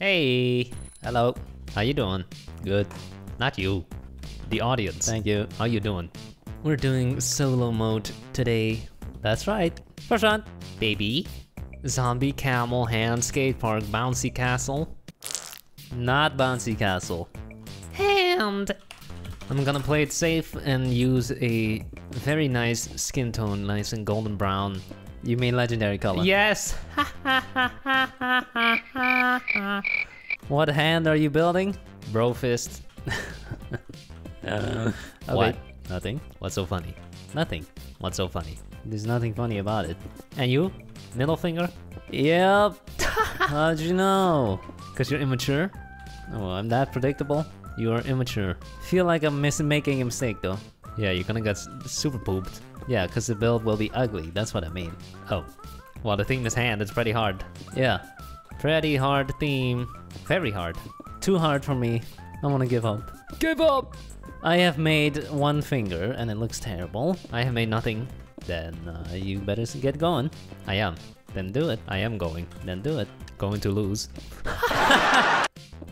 Hey, hello. How you doing? Good. Not you. The audience. Thank you. How you doing? We're doing solo mode today. That's right. Prashant, baby. Zombie camel hand skate park bouncy castle. Not bouncy castle. Hand. I'm gonna play it safe and use a very nice skin tone, nice and golden brown. You mean legendary color? Yes. What hand are you building? Bro fist. Okay. What? Nothing. What's so funny? Nothing. What's so funny? There's nothing funny about it. And you? Middle finger? Yep. How'd you know? Cause you're immature? Oh, I'm that predictable? You are immature. Feel like I'm making a mistake though. Yeah, you're gonna get super pooped. Yeah, cause the build will be ugly, that's what I mean. Oh. Well, the theme is hand, it's pretty hard. Yeah. Pretty hard theme. Very hard. Too hard for me. I wanna give up. Give up! I have made one finger and it looks terrible. I have made nothing. Then you better get going. I am. Then do it. I am going. Then do it. Going to lose.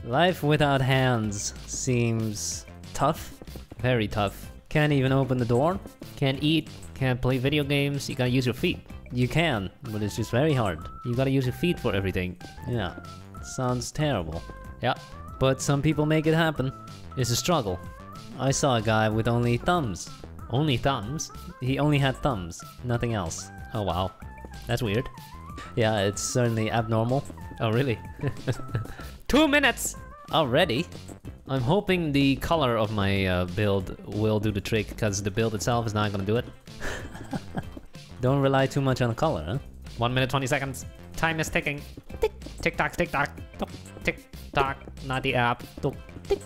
Life without hands seems tough. Very tough. Can't even open the door. Can't eat. Can't play video games. You gotta use your feet. You can, but it's just very hard. You gotta use your feet for everything. Yeah. Sounds terrible. Yeah. But some people make it happen. It's a struggle. I saw a guy with only thumbs. Only thumbs? He only had thumbs, nothing else. Oh wow. That's weird. Yeah, it's certainly abnormal. Oh really? 2 minutes! Already? I'm hoping the color of my build will do the trick, because the build itself is not gonna do it. Don't rely too much on color, huh? 1 minute 20 seconds. Time is ticking. Tick. Tick-tock, tick-tock. Tick-tock, not the app. Tick.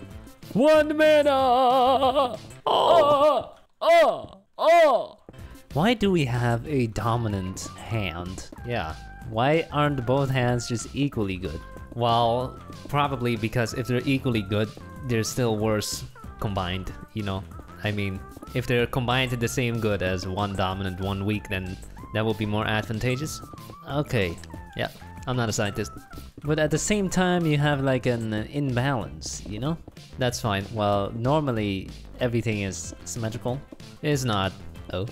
1 minute! Oh! Oh! Oh! Why do we have a dominant hand? Yeah. Why aren't both hands just equally good? Well, probably because if they're equally good, they're still worse combined, you know? I mean, if they're combined to the same good as one dominant, one weak, then that would be more advantageous. Okay. Yeah, I'm not a scientist. But at the same time, you have like an imbalance, you know? That's fine. Well, normally everything is symmetrical. It's not. Oh.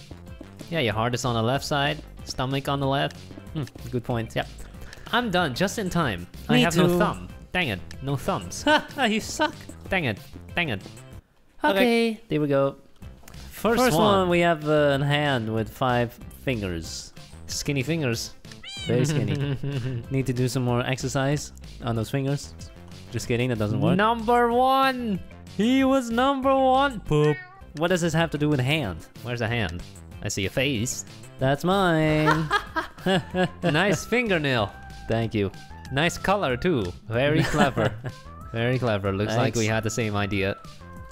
Yeah, your heart is on the left side, stomach on the left. Good point. Yep. I'm done, just in time. Me I have too. No thumb. Dang it, no thumbs. Ha, you suck. Dang it, dang it. Okay, there we go. First one, we have a hand with 5 fingers. Skinny fingers. Very skinny. Need to do some more exercise on those fingers. Just kidding, that doesn't work. Number 1! He was number 1! Poop. What does this have to do with hand? Where's the hand? I see a face. That's mine. Nice fingernail. Thank you. Nice color too. Very clever. Very clever. Looks like we had the same idea.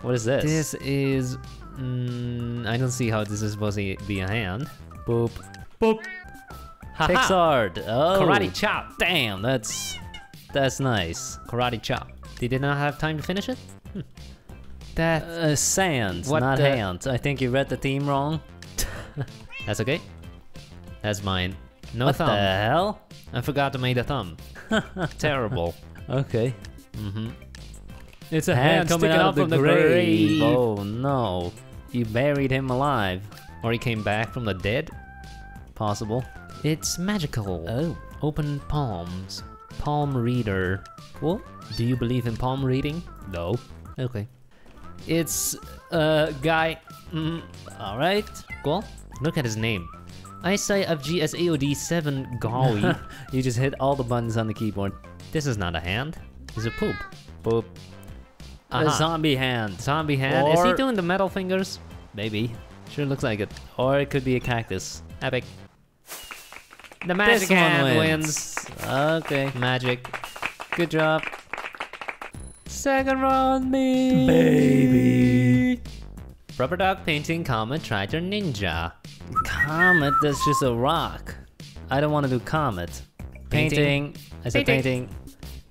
What is this? This is... I don't see how this is supposed to be a hand. Boop. Boop. Ha-ha. Pixar. Oh. Karate chop. Damn, that's nice. Karate chop. They did not have time to finish it? That sand, not hand. I think you read the theme wrong. That's okay. That's mine. No thumb. What the hell? I forgot to make a thumb. Terrible. Okay. Mm-hmm. It's a hand coming out from the grave. Oh no. You buried him alive. Or he came back from the dead? Possible. It's magical. Oh. Open palms. Palm reader. Cool. Do you believe in palm reading? No. Okay. It's a guy. Alright. Cool. Look at his name. I say FGSAOD7 Gawi. You just hit all the buttons on the keyboard. This is not a hand. It's a poop. Poop. A zombie hand. Zombie hand. Or... is he doing the metal fingers? Maybe. Sure looks like it. Or it could be a cactus. Epic. The magic hand wins. Okay. Magic. Good job. Second round, me. Baby. Rubber dog painting, Comet, Triter, Ninja. Comet, that's just a rock. I don't want to do Comet. Painting. I said painting.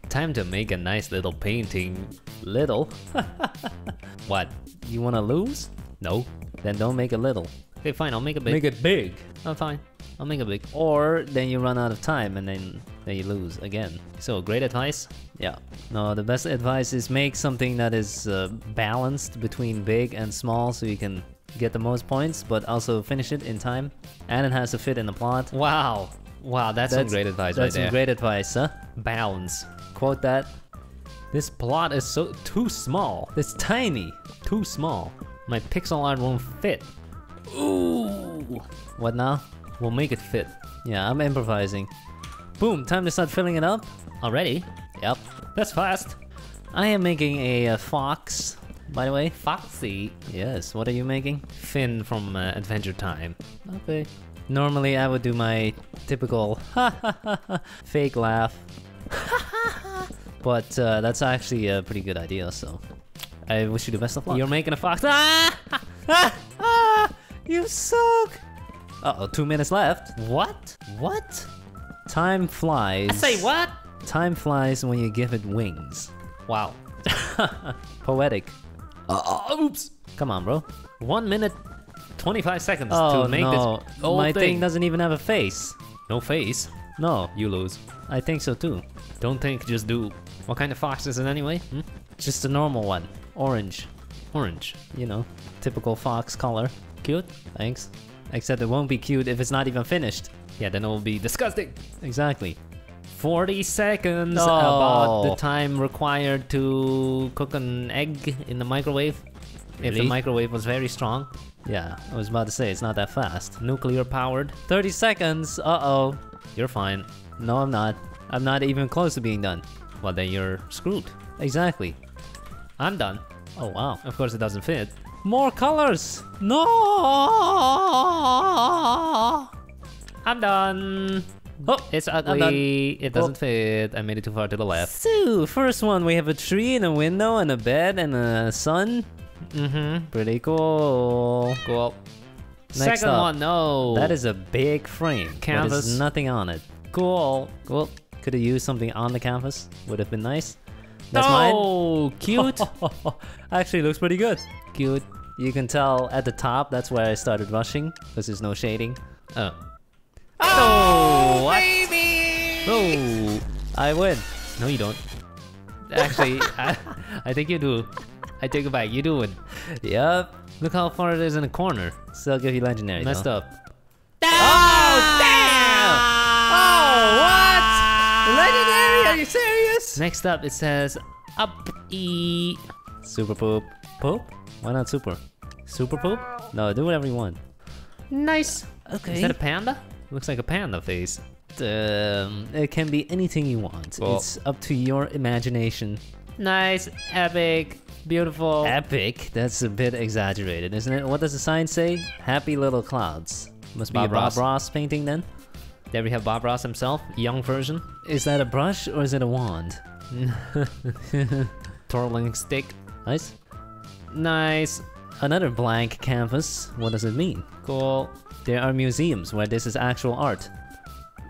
Time to make a nice little painting. Little? What? You want to lose? No. Then don't make a little. Okay, fine, I'll make it big. Make it big. Oh, fine. I'll make it big. Or then you run out of time and then you lose again. So, great advice? Yeah. No, the best advice is make something that is balanced between big and small so you can get the most points, but also finish it in time. And it has to fit in the plot. Wow. Wow, that's some great advice right there. That's some great advice, huh? Balance. Quote that. This plot is so too small. It's tiny. Too small. My pixel art won't fit. Ooh. What now? We'll make it fit. Yeah, I'm improvising. Boom, time to start filling it up. Already? Yep. That's fast. I am making a fox, by the way. Foxy. Yes, what are you making? Finn from Adventure Time. Okay. Normally I would do my typical fake laugh. But that's actually a pretty good idea, so I wish you the best of luck. You're making a fox. Ah! Ah! Ah! You suck! Uh-oh, 2 minutes left. What? What? Time flies. I say what? Time flies when you give it wings. Wow. Poetic. Oops. Come on, bro. 1 minute, 25 seconds to make this whole thing. My thing doesn't even have a face. No face? No. You lose. I think so too. Don't think, just do. What kind of fox is it anyway? Hmm? Just a normal one. Orange. Orange. You know, typical fox color. Cute. Thanks. Except it won't be cute if it's not even finished. Yeah, then it'll be disgusting. Exactly. 40 seconds, about the time required to cook an egg in the microwave. Really? If the microwave was very strong. Yeah, I was about to say, it's not that fast. Nuclear powered. 30 seconds, uh-oh. You're fine. No, I'm not. I'm not even close to being done. Well, then you're screwed. Exactly. I'm done. Oh, wow. Of course it doesn't fit. More colors! No! I'm done! Oh, it's ugly. It doesn't fit. I made it too far to the left. So, first one, we have a tree and a window and a bed and a sun. Mm-hmm. Pretty cool. Cool. Next Second up, one, no! That is a big frame. Canvas. There's nothing on it. Cool. Cool. Could have used something on the canvas. Would have been nice. That's mine. Oh, cute! Actually looks pretty good. Cute. You can tell at the top, that's where I started rushing, because there's no shading. Oh. Oh, what? Baby! Oh, I win. No, you don't. Actually, I think you do. I take it back, you do win. Yep. Look how far it is in the corner. Still give you legendary, messed up. Oh, damn! Oh, what? Legendary, are you serious? Next up, it says, up-ee. Super poop. Poop? Why not super? Super poop? No, do whatever you want. Nice! Okay. Is that a panda? Looks like a panda face. It can be anything you want. Well. It's up to your imagination. Nice, epic, beautiful. Epic? That's a bit exaggerated, isn't it? What does the sign say? Happy little clouds. Must be Bob Ross painting then. There we have Bob Ross himself, young version. Is that a brush or is it a wand? Twirling stick. Nice. Nice. Another blank canvas. What does it mean? Cool. There are museums where this is actual art.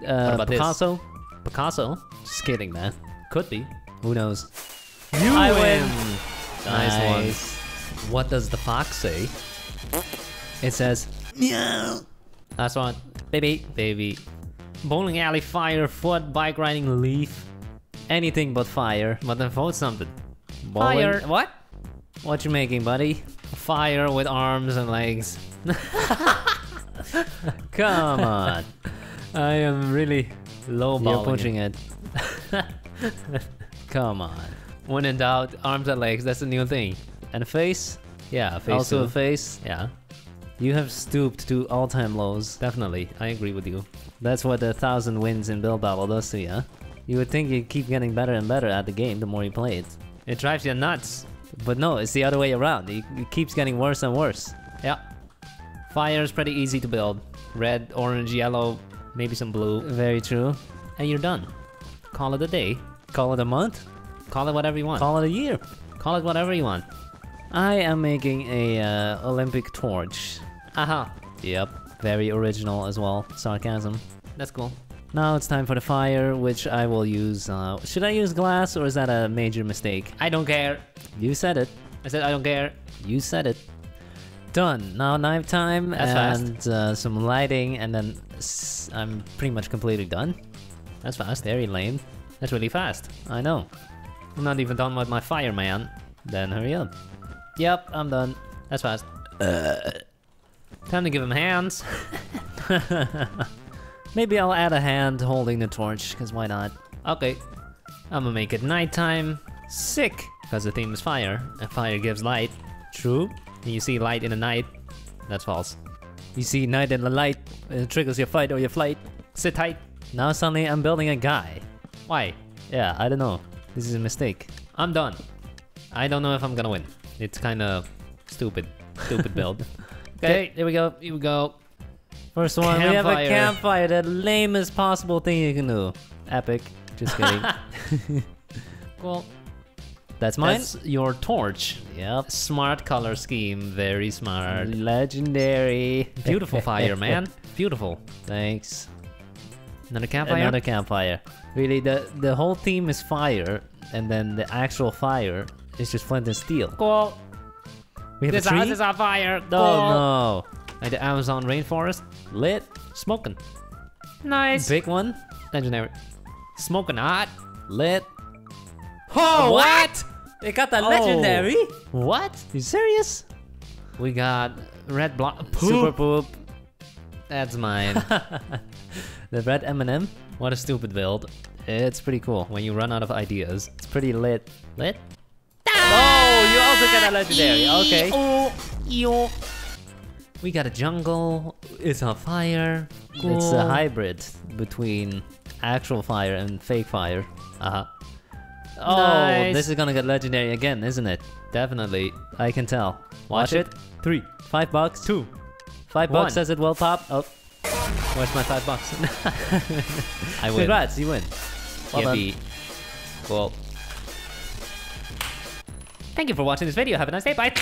What about Picasso? This? Picasso? Just kidding, man. Could be. Who knows? You win! Nice one. What does the fox say? It says, meow. Last one. Baby. Baby. Bowling alley, fire, foot, bike riding, leaf. Anything but fire. But then vote something. Bowling. Fire. What? What you making, buddy? Fire with arms and legs. Come on. I am really lowballing. You're pushing it. Come on. When in doubt, arms and legs, that's a new thing. And a face? Yeah, a face. Also too. A face? Yeah. You have stooped to all-time lows. Definitely, I agree with you. That's what 1,000 wins in Bill Battle does to you, huh? You would think you keep getting better and better at the game the more you play it. It drives you nuts. But no, it's the other way around. It keeps getting worse and worse. Yeah. Fire is pretty easy to build. Red, orange, yellow, maybe some blue. Very true. And you're done. Call it a day. Call it a month. Call it whatever you want. Call it a year. Call it whatever you want. I am making a Olympic torch. Aha. Yep. Very original as well. Sarcasm. That's cool. Now it's time for the fire, which I will use, should I use glass or is that a major mistake? I don't care. You said it. I said I don't care. You said it. done. Now knife time. That's and some lighting, and then I'm pretty much completely done. That's fast, very lame. That's really fast. I know. I'm not even done with my fire, man. Then hurry up. Yep, I'm done. That's fast. Time to give him hands. Maybe I'll add a hand holding the torch, because why not? Okay. I'm gonna make it nighttime. Sick! Because the theme is fire, and fire gives light. True. And you see light in the night. That's false. You see night in the light, it triggers your fight or your flight. Sit tight. Now suddenly I'm building a guy. Why? Yeah, I don't know. This is a mistake. I'm done. I don't know if I'm gonna win. It's kind of stupid. Stupid build. Okay, there we go. Here we go. First one, campfire. We have a campfire. The lamest possible thing you can do. Epic. Just kidding. Cool. That's mine. That's your torch. Yep. Smart color scheme. Very smart. Legendary. Beautiful fire, man. Beautiful. Thanks. Another campfire? Another campfire. Really, the whole theme is fire, and then the actual fire is just flint and steel. Cool. We have this a tree? House is on fire. Cool. Oh no. Like the Amazon rainforest. Lit. Smoking. Nice. Big one. Legendary. Smoking hot. Lit. Oh, what? They got the legendary? What? You serious? We got red block. Super poop. That's mine. The red M&M. What a stupid build. It's pretty cool when you run out of ideas. It's pretty lit. Lit? Oh, you also got a legendary. Okay. We got a jungle. It's on fire. Cool. It's a hybrid between actual fire and fake fire. Uh-huh. Oh, nice. This is gonna get legendary again, isn't it? Definitely. I can tell. Watch it. 3. $5. 2. $5 says it will pop. Oh. Where's my $5? I win. Congrats, you win. Well done. Cool. Thank you for watching this video. Have a nice day. Bye.